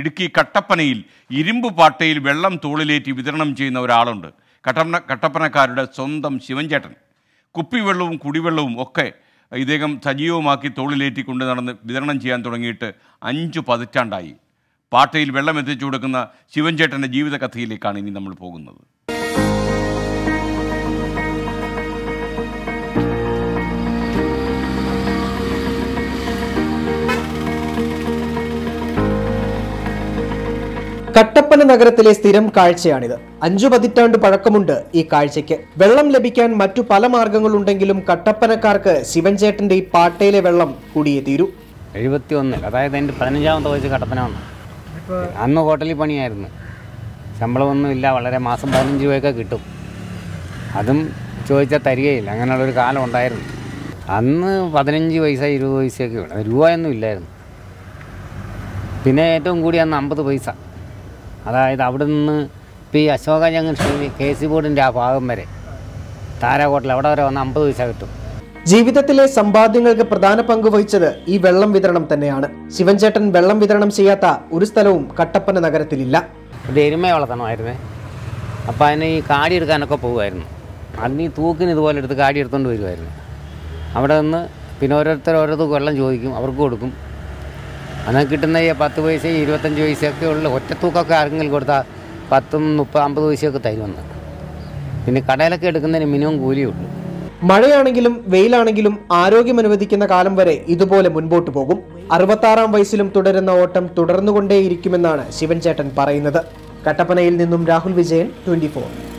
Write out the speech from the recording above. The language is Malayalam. ഇടുക്കി കട്ടപ്പനയിൽ ഇരുമ്പ് പാട്ടയിൽ വെള്ളം തോളിലേറ്റി വിതരണം ചെയ്യുന്ന ഒരാളുണ്ട്. കട്ടപ്പനക്കാരുടെ സ്വന്തം ശിവൻചേട്ടൻ. കുപ്പിവെള്ളവും കുടിവെള്ളവും ഒക്കെ ഇദ്ദേഹം സജീവമാക്കി തോളിലേറ്റിക്കൊണ്ട് നടന്ന് വിതരണം ചെയ്യാൻ തുടങ്ങിയിട്ട് 5 പതിറ്റാണ്ടായി. പാട്ടയിൽ വെള്ളം എത്തിച്ചു കൊടുക്കുന്ന ശിവൻചേട്ടൻ്റെ ജീവിതകഥയിലേക്കാണ് ഇനി നമ്മൾ പോകുന്നത്. കട്ടപ്പന നഗരത്തിലെ സ്ഥിരം കാഴ്ചയാണിത്. 5 പതിറ്റാണ്ട് പഴക്കമുണ്ട് ഈ കാഴ്ചയ്ക്ക്. വെള്ളം ലഭിക്കാൻ മറ്റു പല മാർഗങ്ങളുണ്ടെങ്കിലും കട്ടപ്പനക്കാർക്ക് ശിവൻചേട്ടൻ്റെ ഈ പാട്ടയിലെ വെള്ളം കുടിയേ തീരൂ. 71, അതായത് എൻ്റെ 15-ാമത്തെ വയസ്സ് കട്ടപ്പന വന്നു. അന്ന് ഹോട്ടലിൽ പണിയായിരുന്നു. ശമ്പളമൊന്നുമില്ല, വളരെ മാസം 15 രൂപയൊക്കെ കിട്ടും. അതും ചോദിച്ചാൽ തരികയില്ല. അങ്ങനെയുള്ളൊരു കാലം ഉണ്ടായിരുന്നു. അന്ന് 15 പൈസ 20 പൈസയൊക്കെ വേണം, രൂപയൊന്നും ഇല്ലായിരുന്നു. പിന്നെ ഏറ്റവും കൂടി അന്ന് 50 പൈസ. അതായത് അവിടെ നിന്ന് ഇപ്പോൾ ഈ അശോക ജംഗ്ഷൻ KC ബോർഡിൻ്റെ ആ ഭാഗം വരെ താരാകോട്ടിൽ അവിടെ വരെ വന്ന് 50 പൈസ കിട്ടും. ജീവിതത്തിലെ സമ്പാദ്യങ്ങൾക്ക് പ്രധാന പങ്ക് വഹിച്ചത് ഈ വെള്ളം വിതരണം തന്നെയാണ്. ശിവൻചേട്ടൻ വെള്ളം വിതരണം ചെയ്യാത്ത ഒരു സ്ഥലവും കട്ടപ്പന നഗരത്തിലില്ല. ഇവിടെ എരുമയെ വളർത്തണമായിരുന്നേ. അപ്പോൾ അതിന് ഈ കാടി എടുക്കാനൊക്കെ പോകുമായിരുന്നു. അന്ന് ഈ തൂക്കിന് ഇതുപോലെ എടുത്ത് കാടി എടുത്തുകൊണ്ട് വരുമായിരുന്നു. അവിടെ നിന്ന് പിന്നെ ഓരോരുത്തരോരോ വെള്ളം ചോദിക്കും, അവർക്ക് കൊടുക്കും. അങ്ങനെ കിട്ടുന്ന ഈ 10 പൈസ 25 പൈസയൊക്കെ ഉള്ള ഒറ്റത്തൂക്കൊക്കെ ആർക്കെങ്കിലും കൊടുത്താൽ 10, 30, 50 പൈസയൊക്കെ തരുമെന്ന്. പിന്നെ കടയിലൊക്കെ എടുക്കുന്നതിന് മിനിമം കൂലിയുള്ളൂ. മഴയാണെങ്കിലും വെയിലാണെങ്കിലും ആരോഗ്യം അനുവദിക്കുന്ന കാലം വരെ ഇതുപോലെ മുൻപോട്ട് പോകും. 66-ാം വയസ്സിലും തുടരുന്ന ഓട്ടം തുടർന്നുകൊണ്ടേയിരിക്കുമെന്നാണ് ശിവൻചേട്ടൻ പറയുന്നത്. കട്ടപ്പനയിൽ നിന്നും രാഹുൽ വിജയൻ, 24.